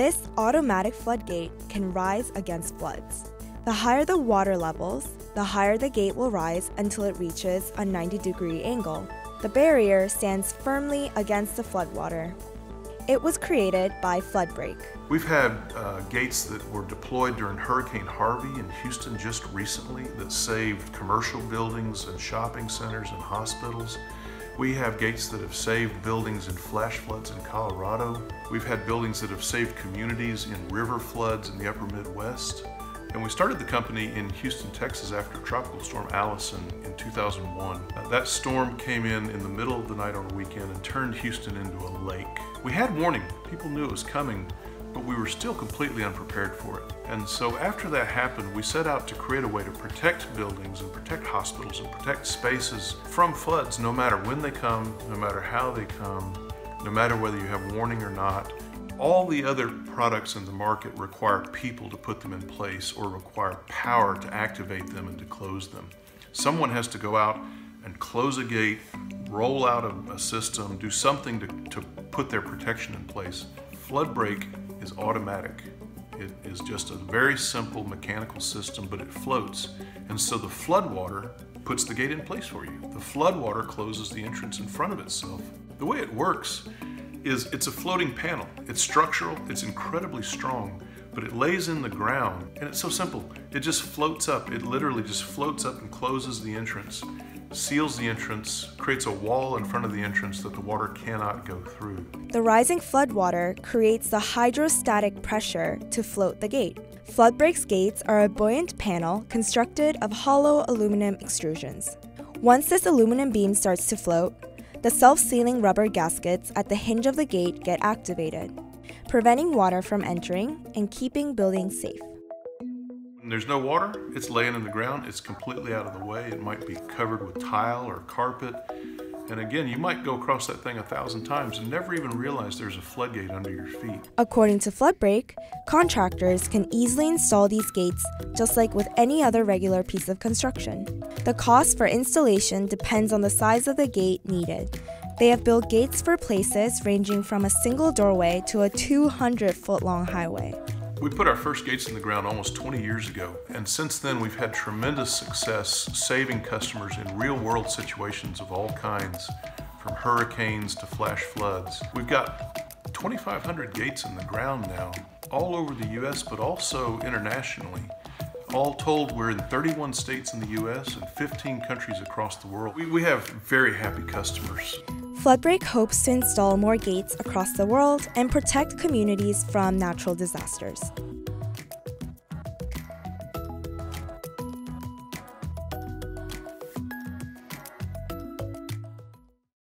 This automatic floodgate can rise against floods. The higher the water levels, the higher the gate will rise until it reaches a 90-degree angle. The barrier stands firmly against the floodwater. It was created by Floodbreak. We've had gates that were deployed during Hurricane Harvey in Houston just recently that saved commercial buildings and shopping centers and hospitals. We have gates that have saved buildings in flash floods in Colorado. We've had buildings that have saved communities in river floods in the upper Midwest. And we started the company in Houston, Texas after Tropical Storm Allison in 2001. That storm came in the middle of the night on a weekend and turned Houston into a lake. We had warning, people knew it was coming, but we were still completely unprepared for it. And so after that happened, we set out to create a way to protect buildings and protect hospitals and protect spaces from floods, no matter when they come, no matter how they come, no matter whether you have warning or not. All the other products in the market require people to put them in place or require power to activate them and to close them. Someone has to go out and close a gate, roll out a system, do something to put their protection in place. Floodbreak is automatic. It is just a very simple mechanical system, but it floats. And so the floodwater puts the gate in place for you. The floodwater closes the entrance in front of itself. The way it works is it's a floating panel. It's structural, it's incredibly strong, but it lays in the ground, and it's so simple. It just floats up. It literally just floats up and closes the entrance, seals the entrance, creates a wall in front of the entrance that the water cannot go through. The rising floodwater creates the hydrostatic pressure to float the gate. Floodbreak's gates are a buoyant panel constructed of hollow aluminum extrusions. Once this aluminum beam starts to float, the self-sealing rubber gaskets at the hinge of the gate get activated, preventing water from entering and keeping buildings safe. When there's no water, it's laying in the ground, it's completely out of the way, it might be covered with tile or carpet, and again, you might go across that thing 1,000 times and never even realize there's a floodgate under your feet. According to Floodbreak, contractors can easily install these gates just like with any other regular piece of construction. The cost for installation depends on the size of the gate needed. They have built gates for places ranging from a single doorway to a 200-foot-long highway. We put our first gates in the ground almost 20 years ago, and since then we've had tremendous success saving customers in real-world situations of all kinds, from hurricanes to flash floods. We've got 2,500 gates in the ground now, all over the U.S., but also internationally. All told, we're in 31 states in the U.S. and 15 countries across the world. We have very happy customers. Floodbreak hopes to install more gates across the world and protect communities from natural disasters.